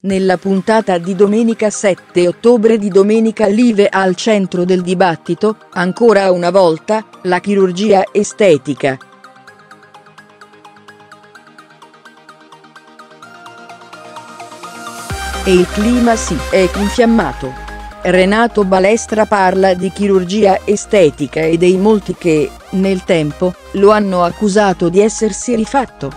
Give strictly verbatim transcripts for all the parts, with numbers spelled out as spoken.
Nella puntata di domenica sette ottobre di Domenica Live, al centro del dibattito, ancora una volta, la chirurgia estetica. E il clima si è infiammato. Renato Balestra parla di chirurgia estetica e dei molti che, nel tempo, lo hanno accusato di essersi rifatto.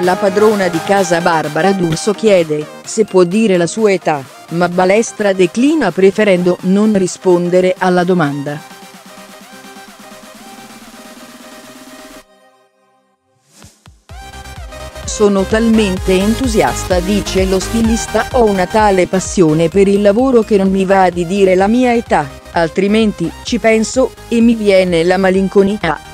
La padrona di casa Barbara D'Urso chiede se può dire la sua età, ma Balestra declina preferendo non rispondere alla domanda. Sono talmente entusiasta, dice lo stilista, ho una tale passione per il lavoro che non mi va di dire la mia età, altrimenti ci penso e mi viene la malinconia.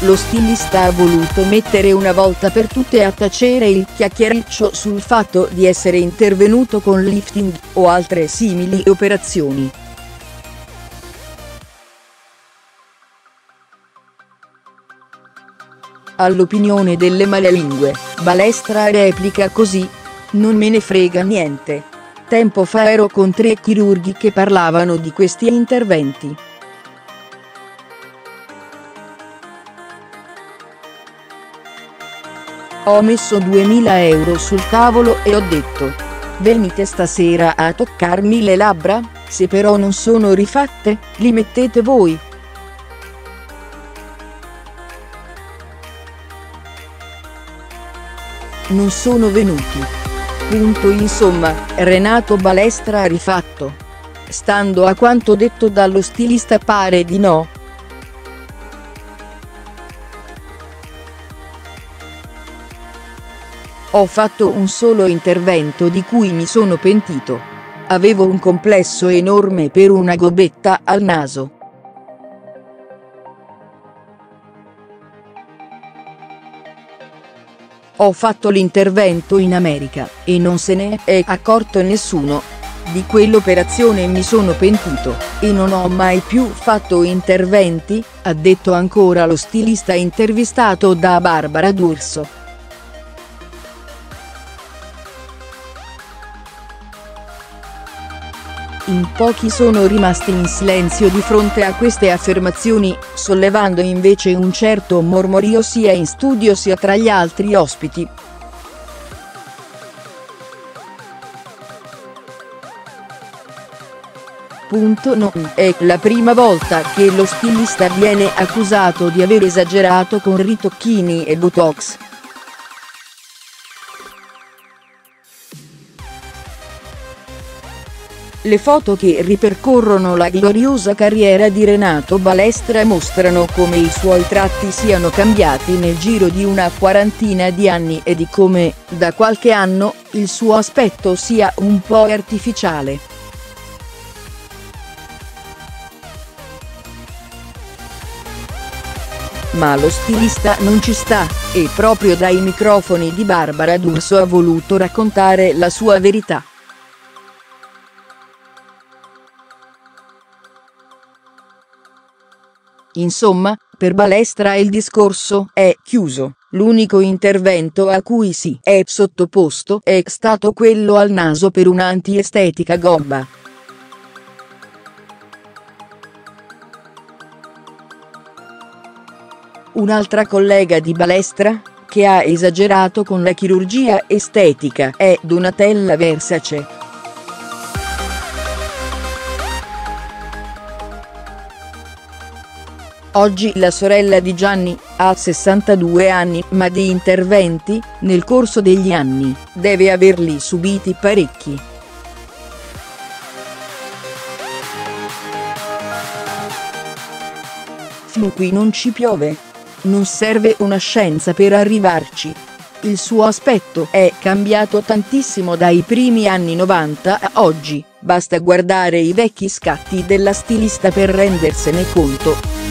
Lo stilista ha voluto mettere una volta per tutte a tacere il chiacchiericcio sul fatto di essere intervenuto con lifting o altre simili operazioni. All'opinione delle malelingue, Balestra replica così: non me ne frega niente. Tempo fa ero con tre chirurghi che parlavano di questi interventi. Ho messo duemila euro sul tavolo e ho detto: venite stasera a toccarmi le labbra, se però non sono rifatte, li mettete voi. Non sono venuti. Punto. Insomma, Renato Balestra ha rifatto. Stando a quanto detto dallo stilista, pare di no. Ho fatto un solo intervento di cui mi sono pentito. Avevo un complesso enorme per una gobbetta al naso. Ho fatto l'intervento in America, e non se ne è accorto nessuno. Di quell'operazione mi sono pentito, e non ho mai più fatto interventi, ha detto ancora lo stilista intervistato da Barbara D'Urso. In pochi sono rimasti in silenzio di fronte a queste affermazioni, sollevando invece un certo mormorio sia in studio sia tra gli altri ospiti. Punto. Non è la prima volta che lo stilista viene accusato di aver esagerato con ritocchini e botox. Le foto che ripercorrono la gloriosa carriera di Renato Balestra mostrano come i suoi tratti siano cambiati nel giro di una quarantina di anni e di come, da qualche anno, il suo aspetto sia un po' artificiale. Ma lo stilista non ci sta, e proprio dai microfoni di Barbara D'Urso ha voluto raccontare la sua verità. Insomma, per Balestra il discorso è chiuso, l'unico intervento a cui si è sottoposto è stato quello al naso per un'antiestetica gobba. Un'altra collega di Balestra, che ha esagerato con la chirurgia estetica, è Donatella Versace. Oggi la sorella di Gianni ha sessantadue anni, ma di interventi, nel corso degli anni, deve averli subiti parecchi. Fin qui non ci piove. Non serve una scienza per arrivarci. Il suo aspetto è cambiato tantissimo dai primi anni novanta a oggi, basta guardare i vecchi scatti della stilista per rendersene conto.